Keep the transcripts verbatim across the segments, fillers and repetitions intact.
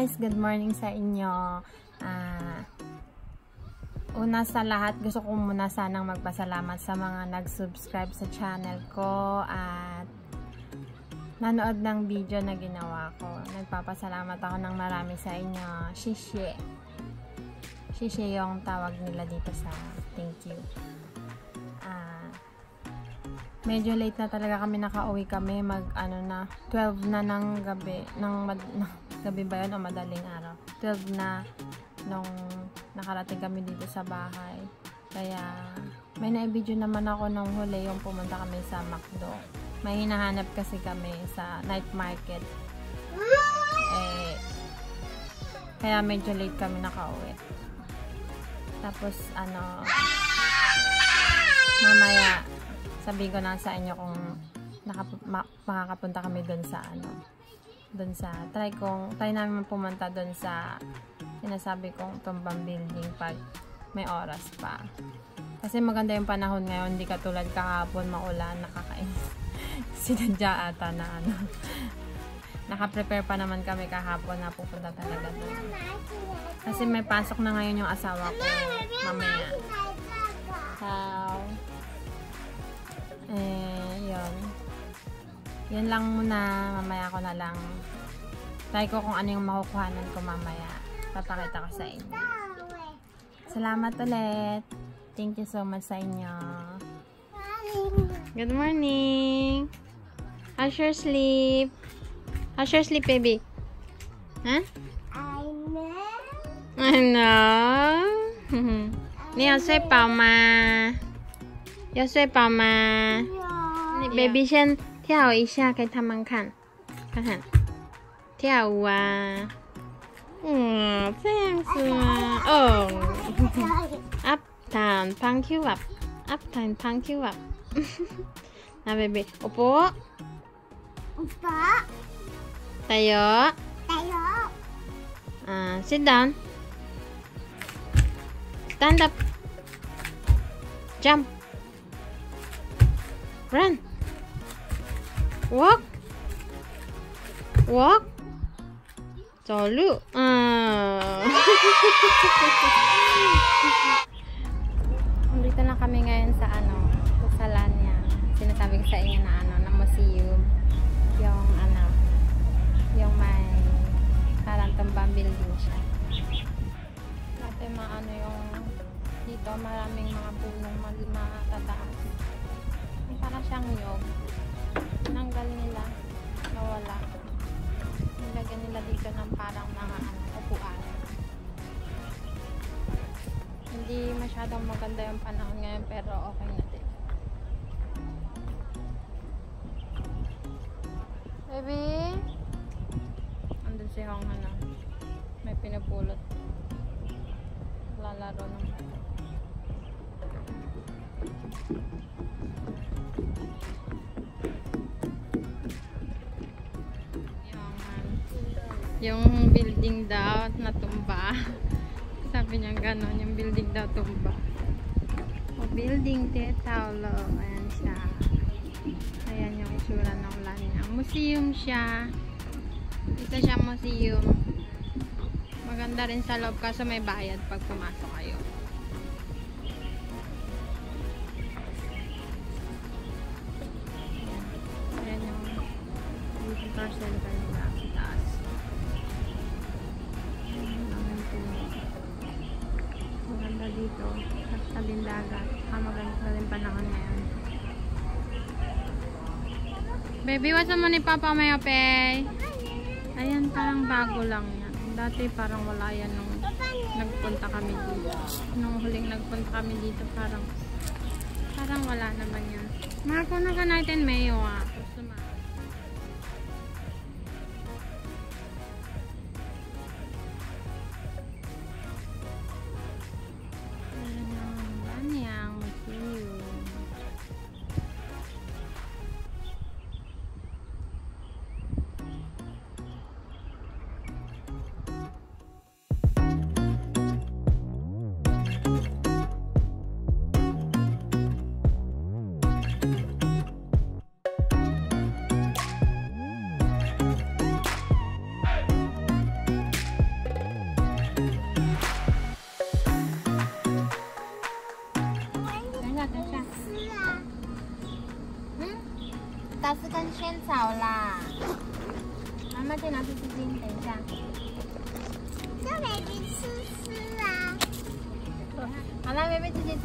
guys! Good morning sa inyo! Uh, una sa lahat, gusto ko muna sanang magpasalamat sa mga nag-subscribe sa channel ko at nanood ng video na ginawa ko. Nagpapasalamat ako ng marami sa inyo. Shishi! Shishi yung tawag nila dito sa thank you. Uh, medyo late na talaga kami, nakauwi kami mag ano na twelve na ng gabi ng mad, na, gabi ba yun o madaling araw, twelve na nung nakarating kami dito sa bahay, kaya may na-video naman ako nung huli yung pumunta kami sa McDo. May hinahanap kasi kami sa night market eh, kaya medyo late kami nakauwi. Tapos ano, mamaya sabi ko na sa inyo kung makakapunta kami doon sa ano, doon sa try kong try namin pumunta doon sa sinasabi kong Tumbang Building pag may oras pa. Kasi maganda yung panahon ngayon, hindi katulad kahapon maulan, nakakainis. Sinadya ata na ano. Naka-prepare pa naman kami kahapon na pupunta talaga doon. Kasi may pasok na ngayon yung asawa ko mamaya. Ciao. Eh, yun. Yan lang muna. Mamaya ko na lang. Try ko kung ano yung makukuhanan ko mamaya. Papakita ko sa inyo. Salamat ulit. Thank you so much sa inyo. Good morning. How's your sleep? How's your sleep, baby? Huh? I know. I know. 你要睡饱吗? 要睡饱吗？你 baby 先跳一下给他们看，看看跳舞啊，嗯，这样子啊，哦 ，up down punch you up, up down punch you up， 那 baby， 我不，我不，加油，加油，嗯 ，sit down, stand up, jump. Run, walk, walk, 走路，嗯。Nandito na kami ngayon sa ano, sa Lanyang. Sinasabi ko sa inyo na ano, na museum, yung ano, yung may parang Tumbang Building siya. Kasi maano yung dito maraming mga punong matataas. Para siyang yog. Tinanggal nila. Nawala. Nilagyan nila dito ng parang mga ano, upuan. Hindi masyadong maganda yung panahon ngayon pero okay na din. Baby? Andun si Hong Hana. May pinapulot. Lalaro ng yung building daw natumba. Sabi niya gano'n, yung building daw tumba. O building te taulo. Ayan siya. Ayan yung isura ng Lanyang. Museum siya. Ito siya museum. Maganda rin sa loob kaso may bayad pag pumasok kayo. Ayan yung visitor center nila sa taas. Maganda dito at tabing dagat. Ah, maganda rin panahon ngayon. Baby, wasa mo ni Papa Mayo Pay? Ayan, parang bago lang yan. Dati parang wala yan nung nagpunta kami dito. Nung huling nagpunta kami dito, parang parang wala naman yan. Marko na ka natin Mayo ah. 可以拿出丝巾，等一下。叫 baby 吃吃啊！好了 ，baby 自己吃。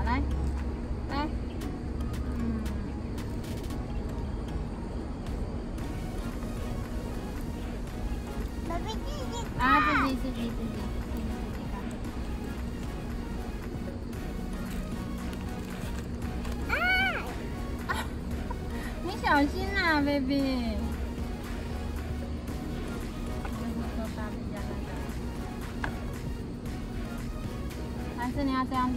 来，来，嗯，宝贝自己看，啊，自己自己自己自己自己看，啊，啊，你小心啊 ，baby。 是你要这样子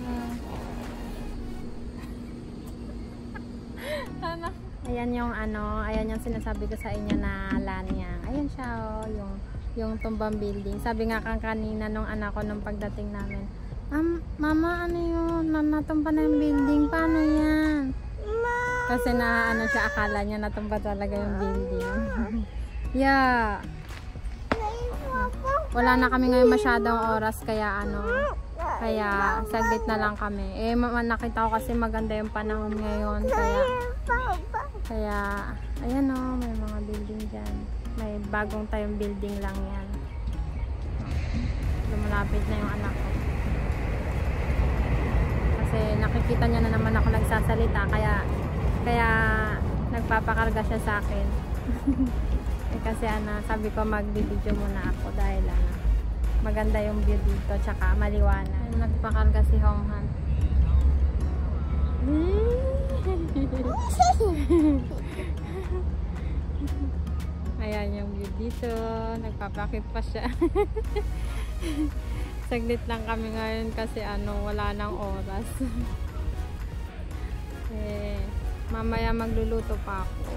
，ayan yung ano, ayan yung sinasabi ko sa inyo na lanyang. Ayan siya oh, yung, yung tumbang building. Sabi nga kang kanina nung anak ko nung pagdating namin, um, Mama, ano yun? Mama, natumba na yung building. Paano yan? Kasi na ano siya, akala niya natumba talaga yung building. Yeah. Wala na kami ngayon masyadong oras kaya ano, kaya saglit na lang kami. Eh nakita ko kasi maganda yung panahon ngayon kaya kaya ayan oh, may mga building diyan. May bagong tayong building lang yan. Lumalapit na yung anak ko. Kasi nakikita niya na naman ako nagsasalita kaya kaya nagpapakarga siya sa akin. Eh, kasi ano, sabi ko magbi-video muna ako dahil ano, maganda yung view dito, tsaka maliwanag. Nagpakarga si Honghan. Ayan yung view dito. Nagpapakit pa siya. Saglit lang kami ngayon kasi ano, wala nang oras. Eh, mamaya magluluto pa ako.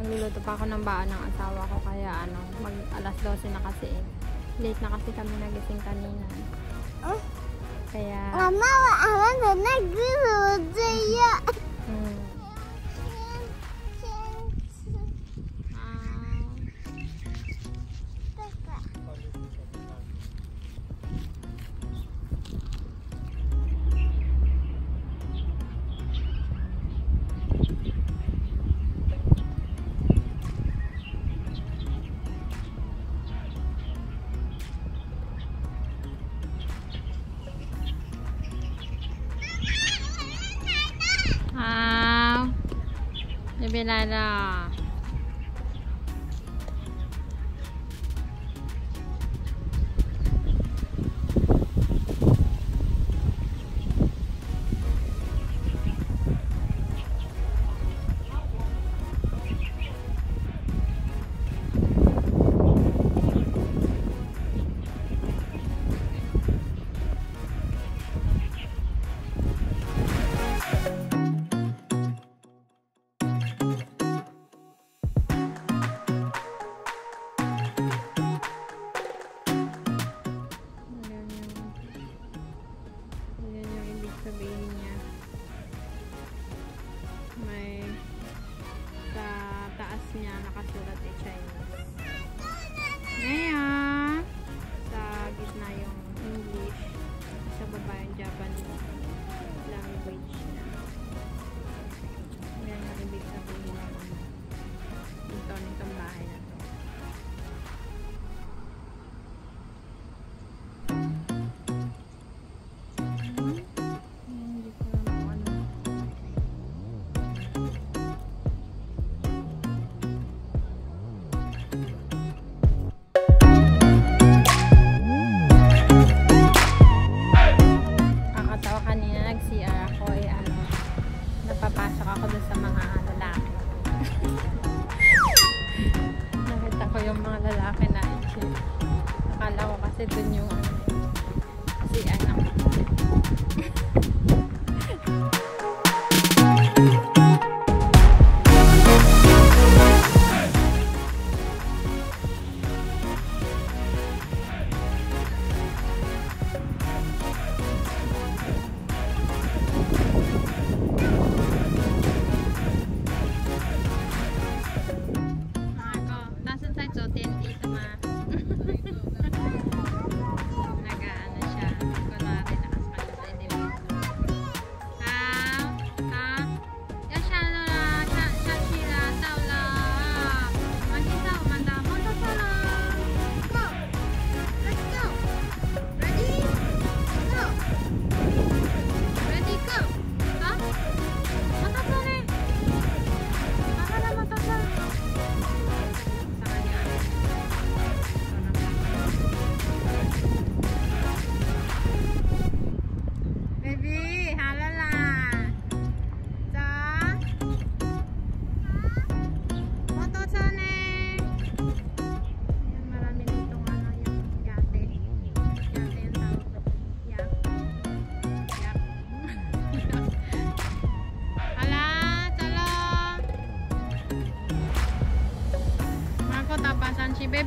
Magluluto pa ako ng baon ng asawa ko. Kaya ano, mag alas dose na kasi eh. Late na kasi kami nagising kanina. Oh? Kaya... Mama, wala na nagluluto ya. Hmm. Ah. Baby来了，niya nakasulat eh Chinese. Ngayon, sa gitna yung English, sa baba yung Japanese language na. Ngayon yung ibig sabihin naman ito nitong bahay na to.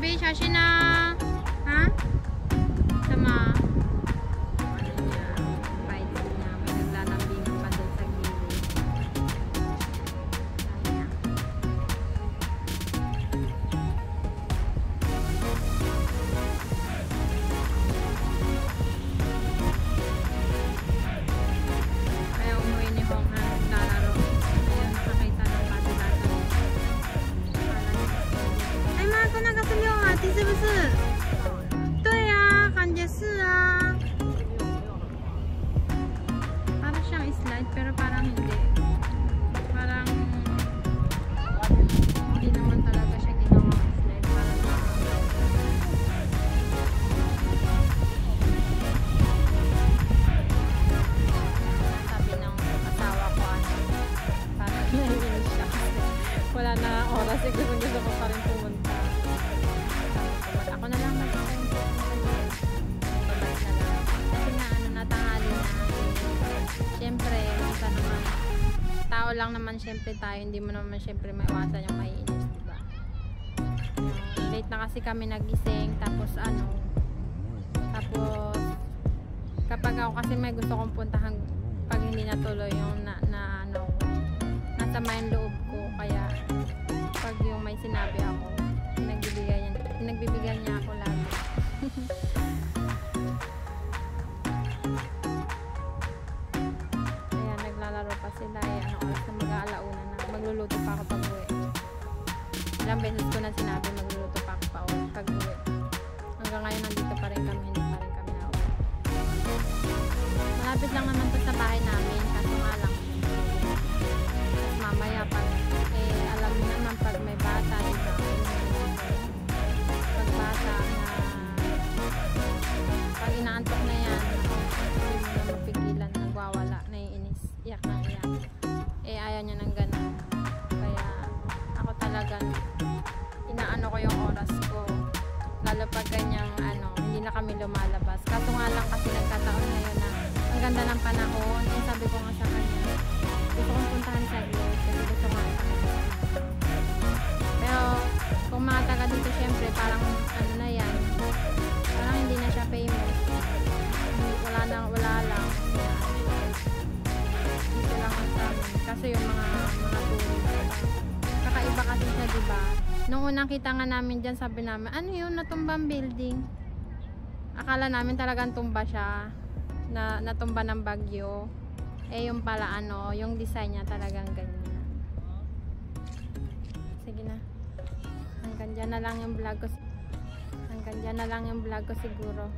B， 小心啊！啊？什么？ 是不是？对啊，感觉是啊。Para siyang slide pero parang hindi. Parang hindi naman talaga siya ginawa slide. Parang sabi ng asawa ko ano, parang naiinis siya. Wala na oras, eh, gusto gusto ko pa rin pumunta. Ako na lang mag-isang babalik na lang kasi na ano natahali na siyempre isa naman tao lang naman siyempre tayo, hindi mo naman siyempre maiwasan yung maiinis, diba? Late na kasi kami nagising, tapos ano tapos kapag ako kasi may gusto kong puntahan pag hindi natuloy yung na, na ano natama yung loob ko, kaya pag yung may sinabi ako nagbibigay niya nagbibigay niya ako lagi. Ayan, naglalaro pa sila eh. Ano oras na mag-aalauna na. Magluluto pa ako pag uwi. Ilang beses ko na sinabi magluluto pa ako pa uwi pag uwi. Hanggang ngayon nandito pa rin kami. Hindi pa rin kami na uwi. Malapit lang naman po sa bahay namin. Kaso nga lang. At mamaya pag eh alam mo naman pag may bata dito. Bata na pag inaantok na yan hindi mo na mapigilan, nagwawala, naiinis, iyak na iyak eh ayaw niya ng ganun, kaya ako talaga inaano ko yung oras ko lalo pag ganyang ano, hindi na kami lumalabas, kaso nga lang kasi nagkataon ngayon na ang ganda ng panahon, yung sabi ko nga sa kanya gusto kong puntahan sa iyo kasi gusto nga sa kanya pero kung mga taga dito syempre parang ano na yan parang hindi na siya famous, wala nang wala lang dito lang ang samin kasi yung mga mga tourist kakaiba kasi siya diba, nung unang kita nga namin dyan sabi namin ano yun natumbang building, akala namin talagang tumba siya na natumba ng bagyo eh yung pala ano yung design niya talagang ganyan. Sige na, hanggang dyan na lang yung vlog ko, hanggang dyan na lang yung vlog ko siguro.